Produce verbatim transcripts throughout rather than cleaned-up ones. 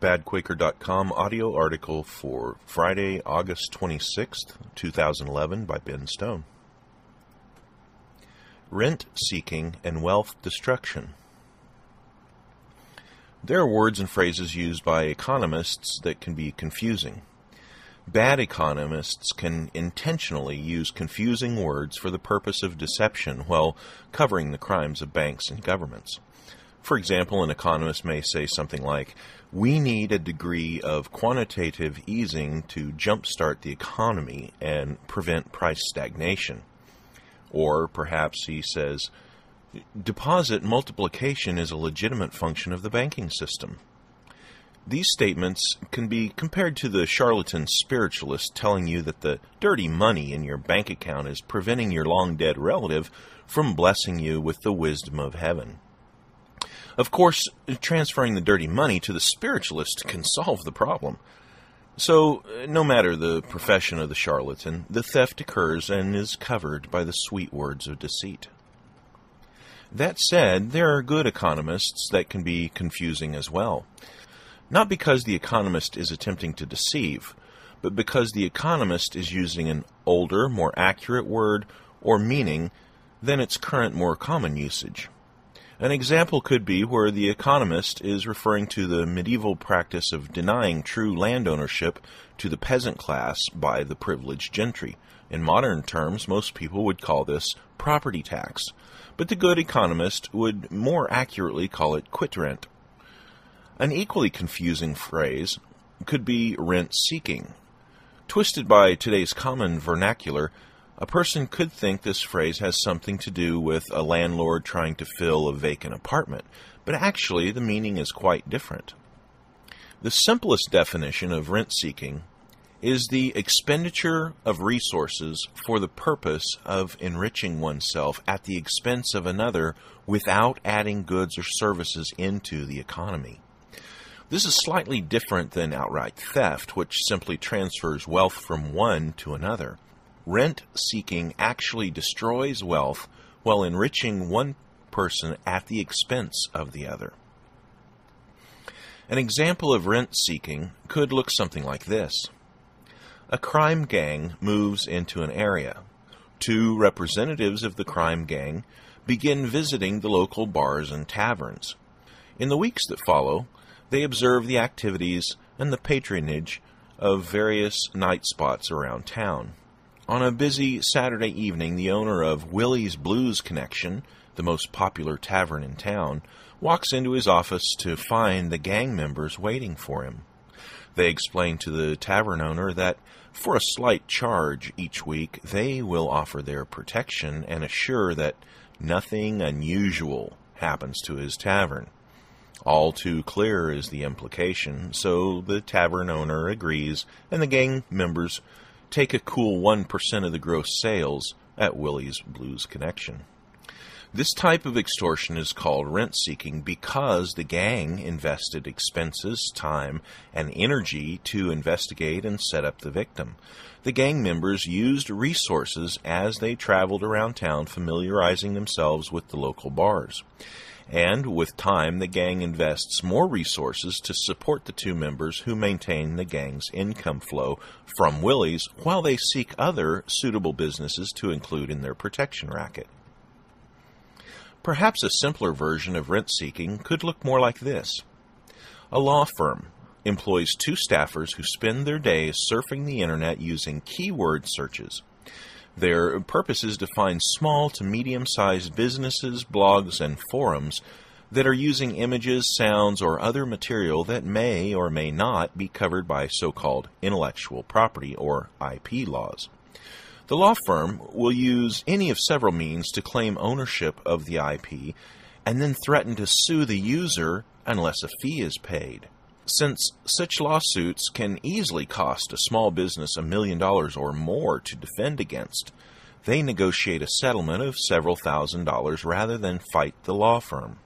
bad quaker dot com audio article for Friday, August twenty-sixth, two thousand eleven by Ben Stone. Rent seeking and wealth destruction. There are words and phrases used by economists that can be confusing. Bad economists can intentionally use confusing words for the purpose of deception while covering the crimes of banks and governments. For example, an economist may say something like, "We need a degree of quantitative easing to jumpstart the economy and prevent price stagnation." Or perhaps he says, "Deposit multiplication is a legitimate function of the banking system." These statements can be compared to the charlatan spiritualist telling you that the dirty money in your bank account is preventing your long-dead relative from blessing you with the wisdom of heaven. Of course, transferring the dirty money to the spiritualist can solve the problem. So, no matter the profession of the charlatan, the theft occurs and is covered by the sweet words of deceit. That said, there are good economists that can be confusing as well. Not because the economist is attempting to deceive, but because the economist is using an older, more accurate word or meaning than its current, more common usage. An example could be where the economist is referring to the medieval practice of denying true land ownership to the peasant class by the privileged gentry. In modern terms, most people would call this property tax, but the good economist would more accurately call it quit rent. An equally confusing phrase could be rent-seeking. Twisted by today's common vernacular, a person could think this phrase has something to do with a landlord trying to fill a vacant apartment, but actually the meaning is quite different. The simplest definition of rent-seeking is the expenditure of resources for the purpose of enriching oneself at the expense of another without adding goods or services into the economy. This is slightly different than outright theft, which simply transfers wealth from one to another. Rent-seeking actually destroys wealth while enriching one person at the expense of the other. An example of rent-seeking could look something like this. A crime gang moves into an area. Two representatives of the crime gang begin visiting the local bars and taverns. In the weeks that follow, they observe the activities and the patronage of various night spots around town. On a busy Saturday evening, the owner of Willie's Blues Connection, the most popular tavern in town, walks into his office to find the gang members waiting for him. They explain to the tavern owner that for a slight charge each week, they will offer their protection and assure that nothing unusual happens to his tavern. All too clear is the implication, so the tavern owner agrees, and the gang members take a cool one percent of the gross sales at Willie's Blues Connection. This type of extortion is called rent-seeking because the gang invested expenses, time, and energy to investigate and set up the victim. The gang members used resources as they traveled around town, familiarizing themselves with the local bars. And with time, the gang invests more resources to support the two members who maintain the gang's income flow from Willie's while they seek other suitable businesses to include in their protection racket. Perhaps a simpler version of rent-seeking could look more like this. A law firm employs two staffers who spend their days surfing the internet using keyword searches. Their purpose is to find small to medium-sized businesses, blogs, and forums that are using images, sounds, or other material that may or may not be covered by so-called intellectual property or I P laws. The law firm will use any of several means to claim ownership of the I P and then threaten to sue the user unless a fee is paid. Since such lawsuits can easily cost a small business a million dollars or more to defend against, they negotiate a settlement of several thousand dollars rather than fight the law firm.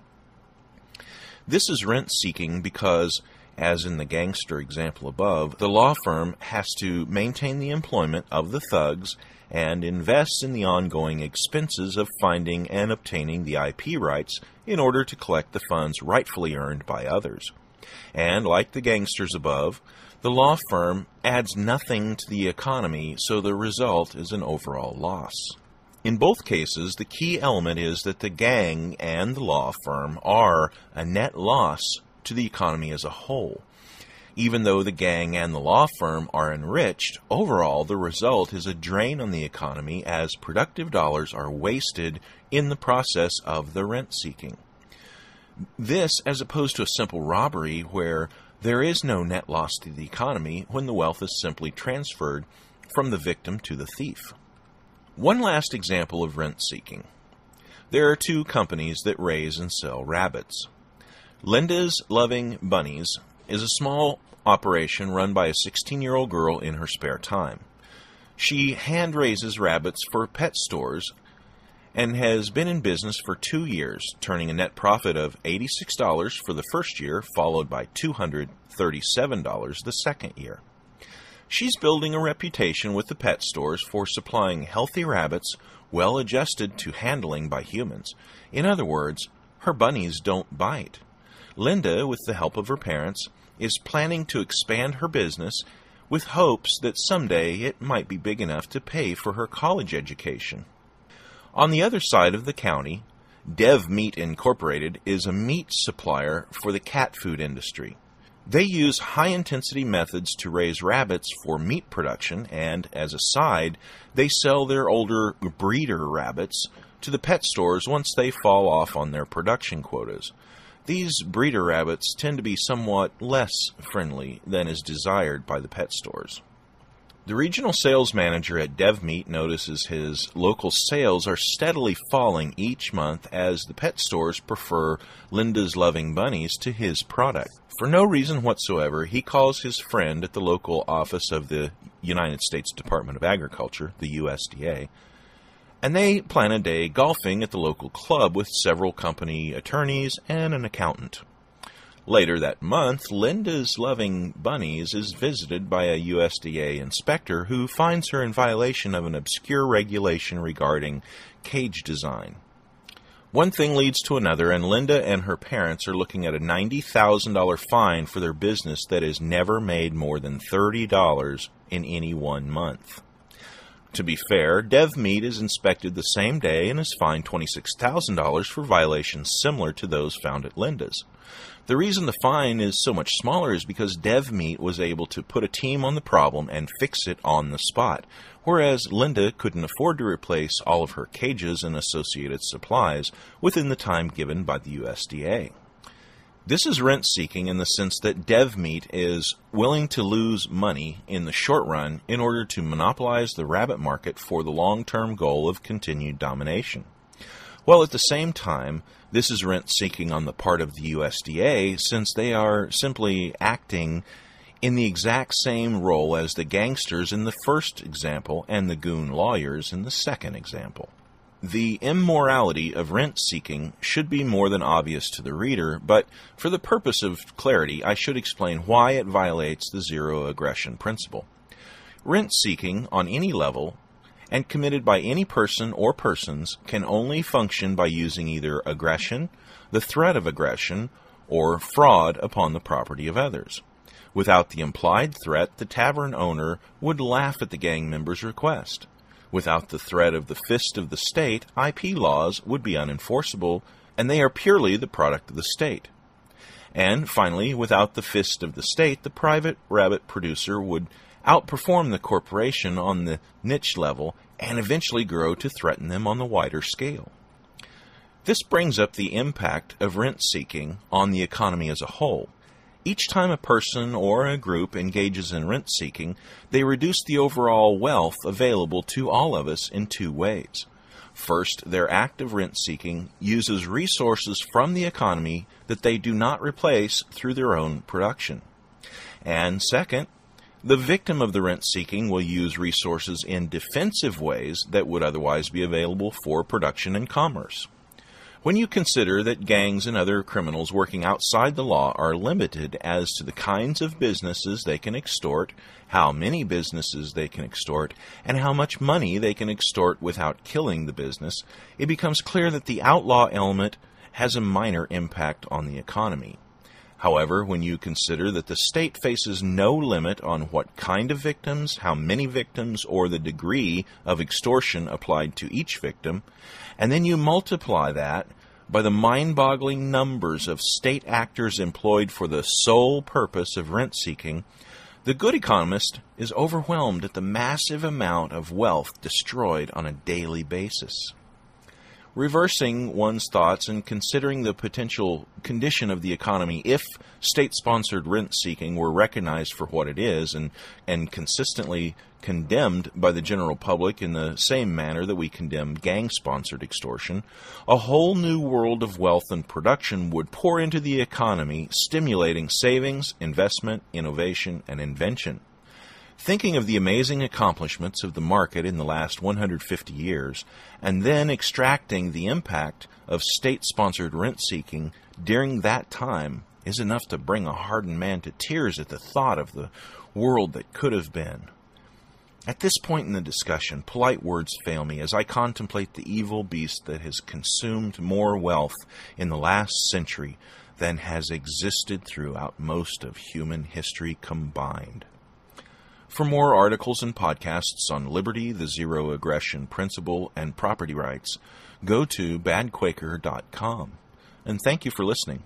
This is rent-seeking because, as in the gangster example above, the law firm has to maintain the employment of the thugs and invest in the ongoing expenses of finding and obtaining the I P rights in order to collect the funds rightfully earned by others. And like the gangsters above, the law firm adds nothing to the economy, so the result is an overall loss. In both cases, the key element is that the gang and the law firm are a net loss to the economy as a whole. Even though the gang and the law firm are enriched, overall the result is a drain on the economy as productive dollars are wasted in the process of the rent-seeking. This as opposed to a simple robbery where there is no net loss to the economy when the wealth is simply transferred from the victim to the thief. One last example of rent-seeking. There are two companies that raise and sell rabbits. Linda's Loving Bunnies is a small operation run by a sixteen-year-old girl in her spare time. She hand raises rabbits for pet stores and has been in business for two years, turning a net profit of eighty-six dollars for the first year, followed by two hundred thirty-seven dollars the second year. She's building a reputation with the pet stores for supplying healthy rabbits well adjusted to handling by humans. In other words, her bunnies don't bite. Linda, with the help of her parents, is planning to expand her business with hopes that someday it might be big enough to pay for her college education. On the other side of the county, Dev Meat Incorporated is a meat supplier for the cat food industry. They use high-intensity methods to raise rabbits for meat production, and, as a side, they sell their older breeder rabbits to the pet stores once they fall off on their production quotas. These breeder rabbits tend to be somewhat less friendly than is desired by the pet stores. The regional sales manager at Dev Meat notices his local sales are steadily falling each month as the pet stores prefer Linda's Loving Bunnies to his product. For no reason whatsoever, he calls his friend at the local office of the United States Department of Agriculture, the U S D A, and they plan a day golfing at the local club with several company attorneys and an accountant. Later that month, Linda's Loving Bunnies is visited by a U S D A inspector who finds her in violation of an obscure regulation regarding cage design. One thing leads to another, and Linda and her parents are looking at a ninety thousand dollar fine for their business that has never made more than thirty dollars in any one month. To be fair, Dev Meat is inspected the same day and is fined twenty-six thousand dollars for violations similar to those found at Linda's. The reason the fine is so much smaller is because Dev Meat was able to put a team on the problem and fix it on the spot, whereas Linda couldn't afford to replace all of her cages and associated supplies within the time given by the U S D A. This is rent-seeking in the sense that Dev Meat is willing to lose money in the short run in order to monopolize the rabbit market for the long-term goal of continued domination. While at the same time, this is rent-seeking on the part of the U S D A since they are simply acting in the exact same role as the gangsters in the first example and the goon lawyers in the second example. The immorality of rent-seeking should be more than obvious to the reader, but for the purpose of clarity, I should explain why it violates the Zero Aggression Principle. Rent-seeking on any level and committed by any person or persons can only function by using either aggression, the threat of aggression, or fraud upon the property of others. Without the implied threat, the tavern owner would laugh at the gang member's request. Without the threat of the fist of the state, I P laws would be unenforceable, and they are purely the product of the state. And finally, without the fist of the state, the private rabbit producer would outperform the corporation on the niche level and eventually grow to threaten them on the wider scale. This brings up the impact of rent-seeking on the economy as a whole. Each time a person or a group engages in rent-seeking, they reduce the overall wealth available to all of us in two ways. First, their act of rent-seeking uses resources from the economy that they do not replace through their own production. And second, the victim of the rent-seeking will use resources in defensive ways that would otherwise be available for production and commerce. When you consider that gangs and other criminals working outside the law are limited as to the kinds of businesses they can extort, how many businesses they can extort, and how much money they can extort without killing the business, it becomes clear that the outlaw element has a minor impact on the economy. However, when you consider that the state faces no limit on what kind of victims, how many victims, or the degree of extortion applied to each victim, and then you multiply that by the mind-boggling numbers of state actors employed for the sole purpose of rent-seeking, the good economist is overwhelmed at the massive amount of wealth destroyed on a daily basis. Reversing one's thoughts and considering the potential condition of the economy if state-sponsored rent-seeking were recognized for what it is and, and consistently condemned by the general public in the same manner that we condemn gang-sponsored extortion, a whole new world of wealth and production would pour into the economy, stimulating savings, investment, innovation, and invention. Thinking of the amazing accomplishments of the market in the last one hundred fifty years, and then extracting the impact of state-sponsored rent-seeking during that time is enough to bring a hardened man to tears at the thought of the world that could have been. At this point in the discussion, polite words fail me as I contemplate the evil beast that has consumed more wealth in the last century than has existed throughout most of human history combined. For more articles and podcasts on liberty, the Zero Aggression Principle, and property rights, go to bad quaker dot com. And thank you for listening.